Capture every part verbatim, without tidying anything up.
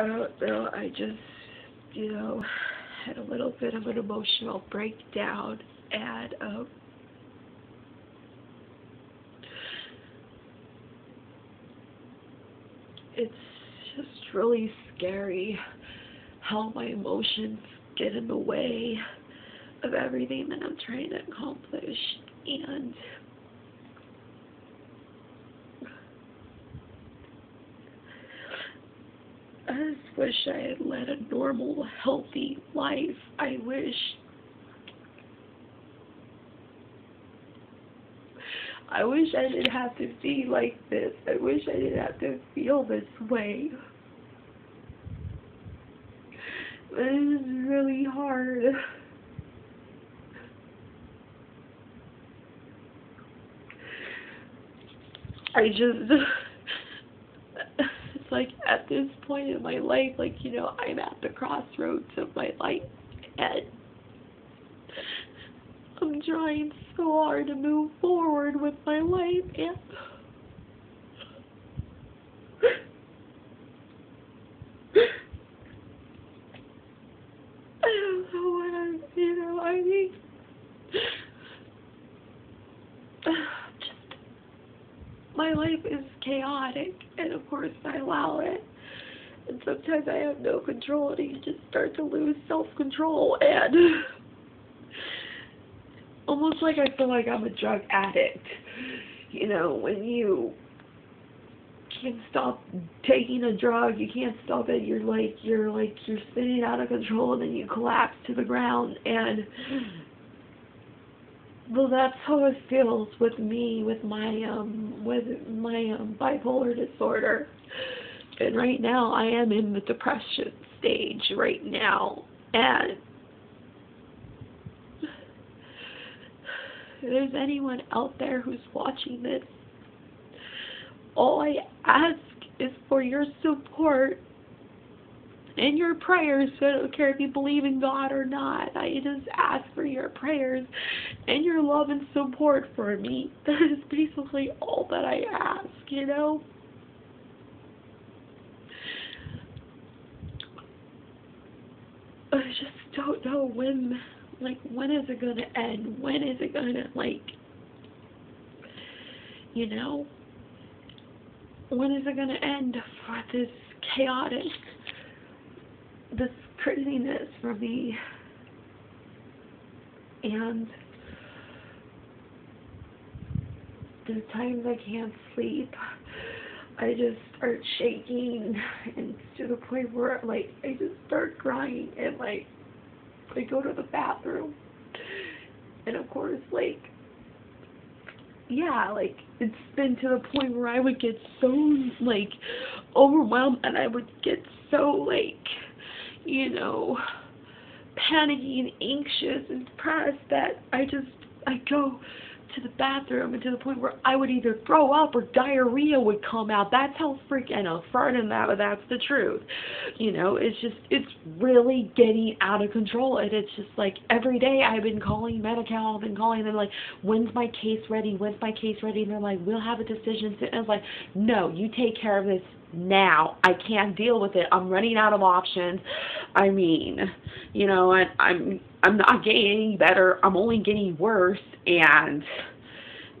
I don't know, I just, you know, had a little bit of an emotional breakdown, and um, it's just really scary how my emotions get in the way of everything that I'm trying to accomplish, and I just wish I had led a normal, healthy life. I wish I wish I didn't have to be like this. I wish I didn't have to feel this way. But it is really hard. I just... It's like, at this point in my life, like, you know, I'm at the crossroads of my life, and I'm trying so hard to move forward with my life, and I don't know what I'm, you know, I mean, just, my life is chaotic, and of course I allow it, and sometimes I have no control, and you just start to lose self-control, and... almost like I feel like I'm a drug addict, you know, when you can't stop taking a drug, you can't stop it, you're like, you're like, you're spinning out of control, and then you collapse to the ground, and, well, that's how it feels with me, with my, um, with my, um, bipolar disorder, and right now, I am in the depression stage right now, and if there's anyone out there who's watching this, all I ask is for your support and your prayers. So I don't care if you believe in God or not. I just ask for your prayers and your love and support for me. That is basically all that I ask, you know? I just don't know when... Like, when is it going to end? When is it going to, like, you know, when is it going to end for this chaotic, this craziness for me? And the times I can't sleep, I just start shaking, and to the point where, like, I just start crying, and, like, I go to the bathroom, and of course, like, yeah, like, it's been to the point where I would get so, like, overwhelmed, and I would get so, like, you know, panicky and anxious and depressed that I just, I go to the bathroom, and to the point where I would either throw up or diarrhea would come out. That's how freaking upfront and that, that's the truth. You know, it's just, it's really getting out of control, and it's just like, every day I've been calling Medi-Cal, I've been calling them like, when's my case ready, when's my case ready, and they're like, we'll have a decision soon. And I was like, no, you take care of this now. I can't deal with it. I'm running out of options. I mean, you know, and I'm I'm not getting any better. I'm only getting worse, and,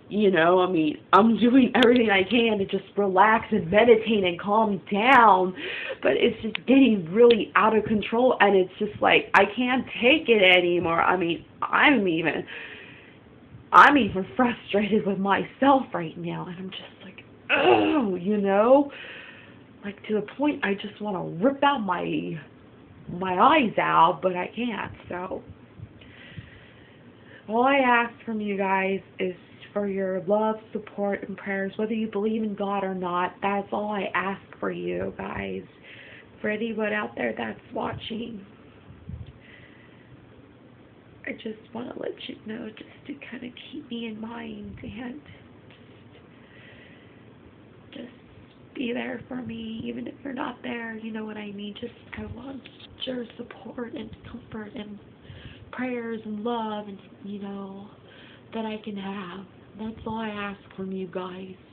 you know, I mean, I'm doing everything I can to just relax and meditate and calm down, but it's just getting really out of control, and it's just like, I can't take it anymore. I mean, I'm even, I'm even frustrated with myself right now, and I'm just like, oh, you know, like, to the point I just want to rip out my... my eyes out, but I can't. So all I ask from you guys is for your love, support, and prayers, whether you believe in God or not. That's all I ask for you guys, for anyone out there that's watching. I just want to let you know, just to kind of keep me in mind, and just, just be there for me, even if you're not there, you know what I mean. Just, I want your support and comfort and prayers and love, and, you know, that I can have. That's all I ask from you guys.